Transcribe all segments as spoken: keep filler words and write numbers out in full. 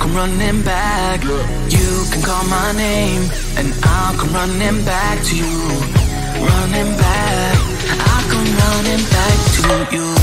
come running back. You can call my name, and I'll come running back to you. Running back, I'll come running back to you.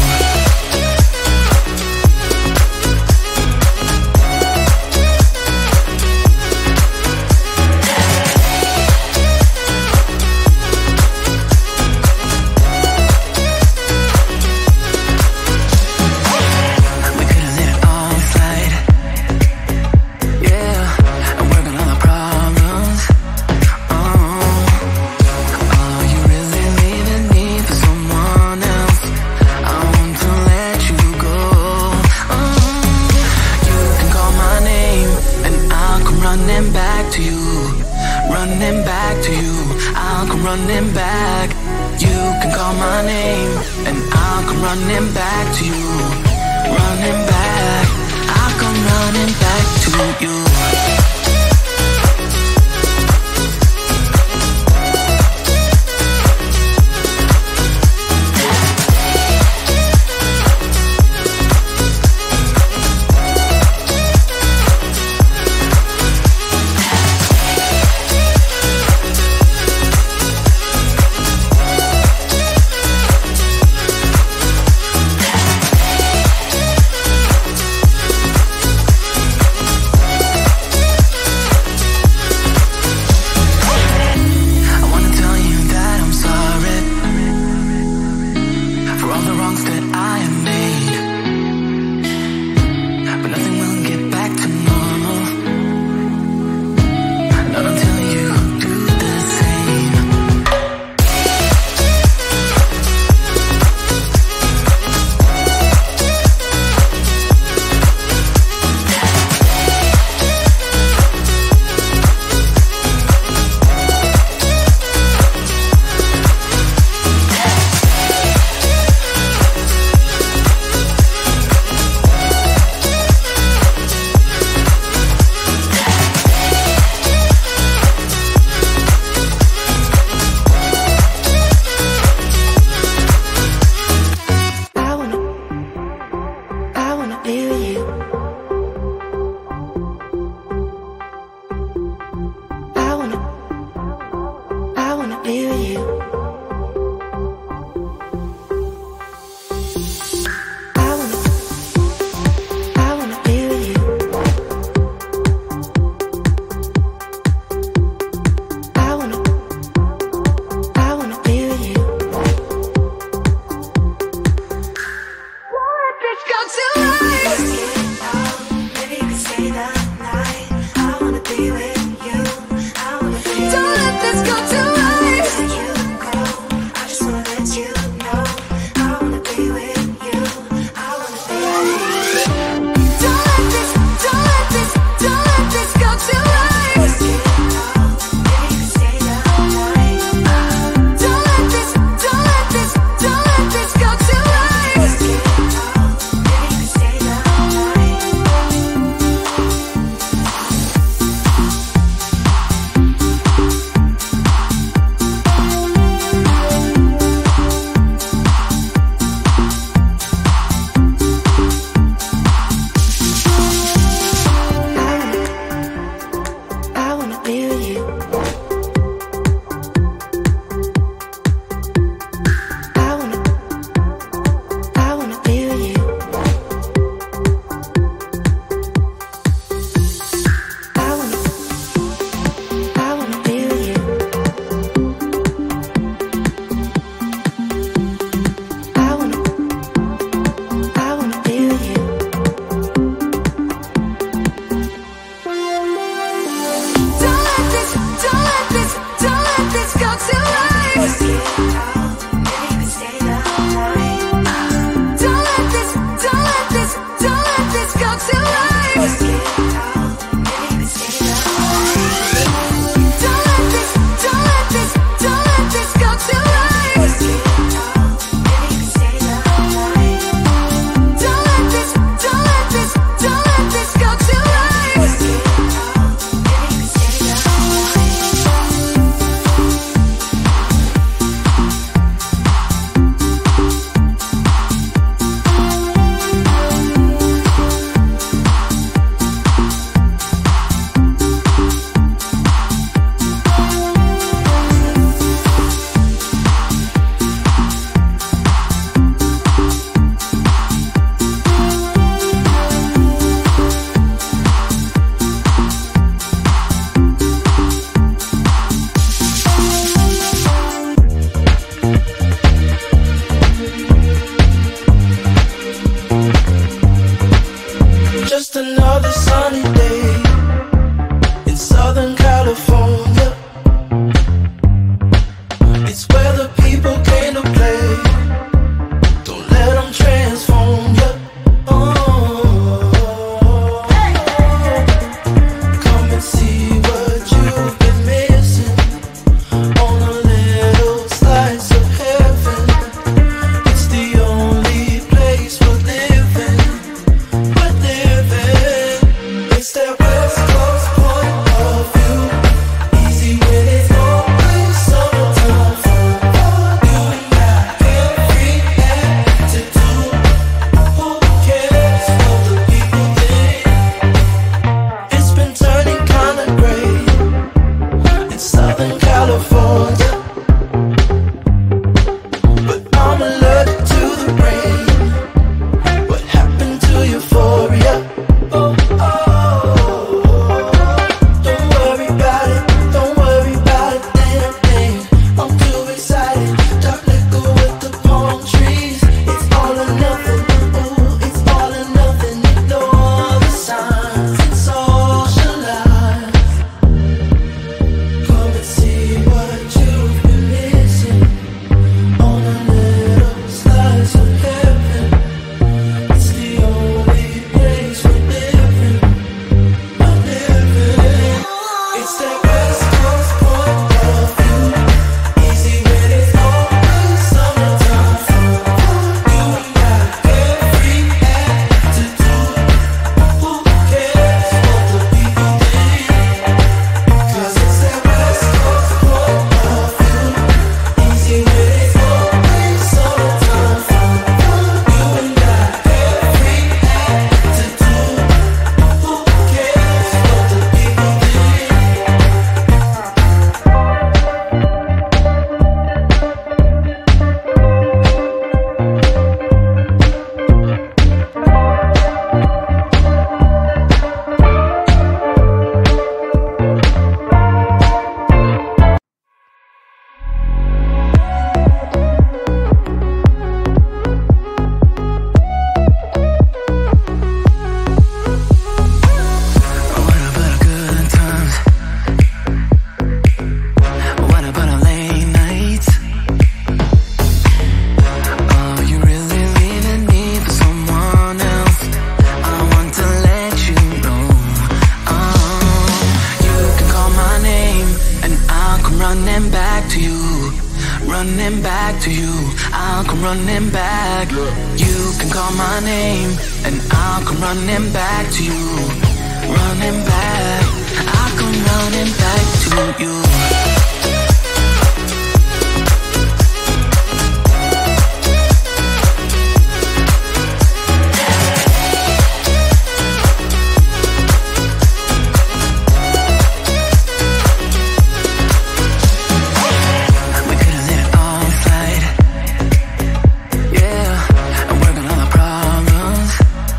Southern California. It's where the people came to play. Don't let them transform you. Oh, come and see what you've been missing on a little slice of heaven. It's the only place we're living. We're living. It's that West Coast point of view. Easy when it's all blue. Summertime fun for you and I. Feel free and to do. Who cares what the people think? It's been turning kinda gray in Southern California, but I'm allergic to the rain. What happened to euphoria? Oh, oh, don't worry about it, don't worry about a damn thing. I'm too excited. Dark liquor with the palm trees. It's all or nothing. Ooh, it's all or nothing. Ignore the signs. It's socialized. Come and see what you've been missing on a little slice of heaven. It's the only place we're living. We're living. It's that West Coast point of view. Easy when it's all blue. Summertime fun for you and I. Feel free and to do. Who cares what the people think? 'Cause it's that West Coast point of view. Easy when it's all blue. Summertime fun for you and I. Feel free and to do. Who cares what the people think? What about our good times? What about our late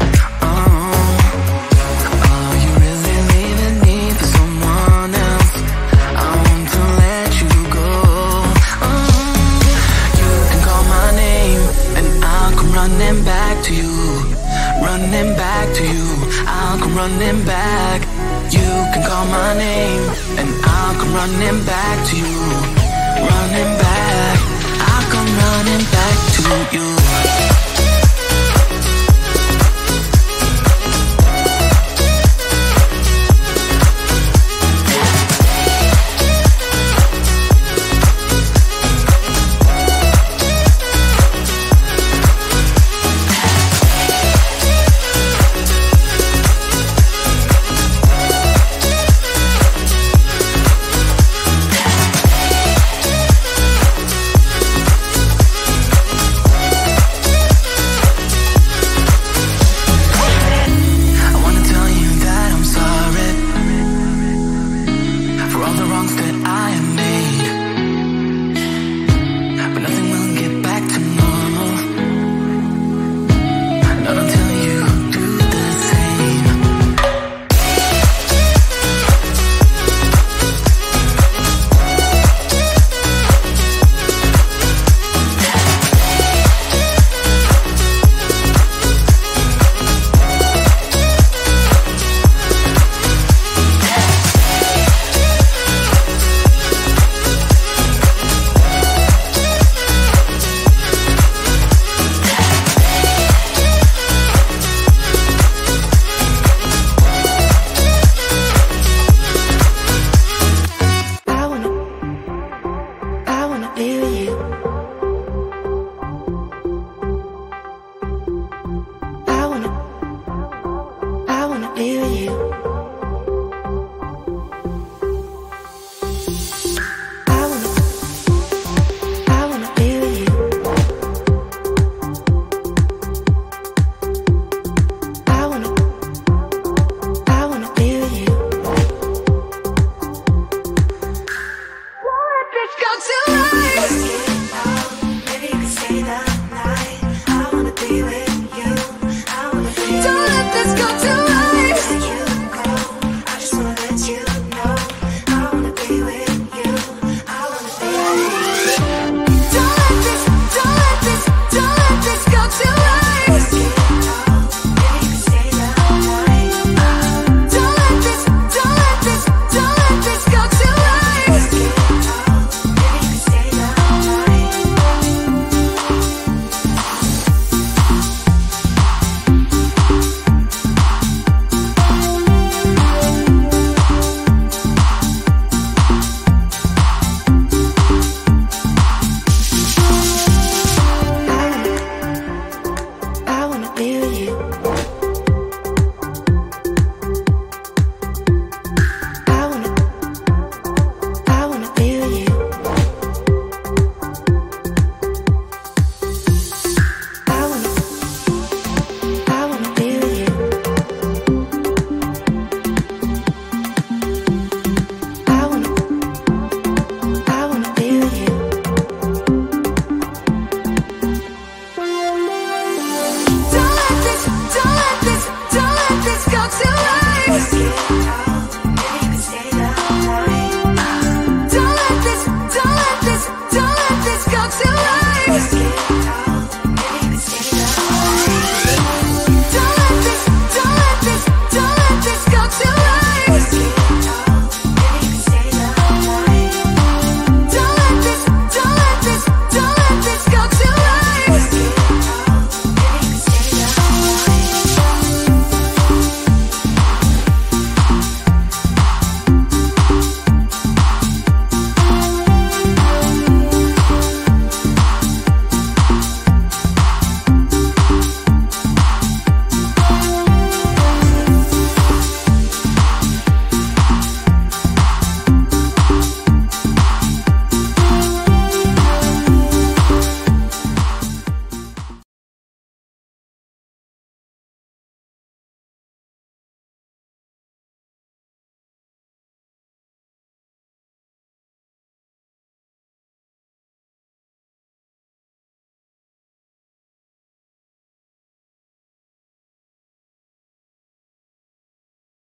nights? Are you really leaving me for someone else? I want to let you know. Oh, you can call my name and I'll come running back to you, running back to you. I'll come running back. You can call my name and I'll come running back to you, running back. I'll come running back to you. We could have let it all slide. Yeah, and work on all the problems. Oh, are you really leaving me for someone else? I want to let you go. Oh, you can call my name and I'll come running back to you, running back to you. I'll come running back. You can call my name and I'll come running back to you, running back. I'll come running back to you.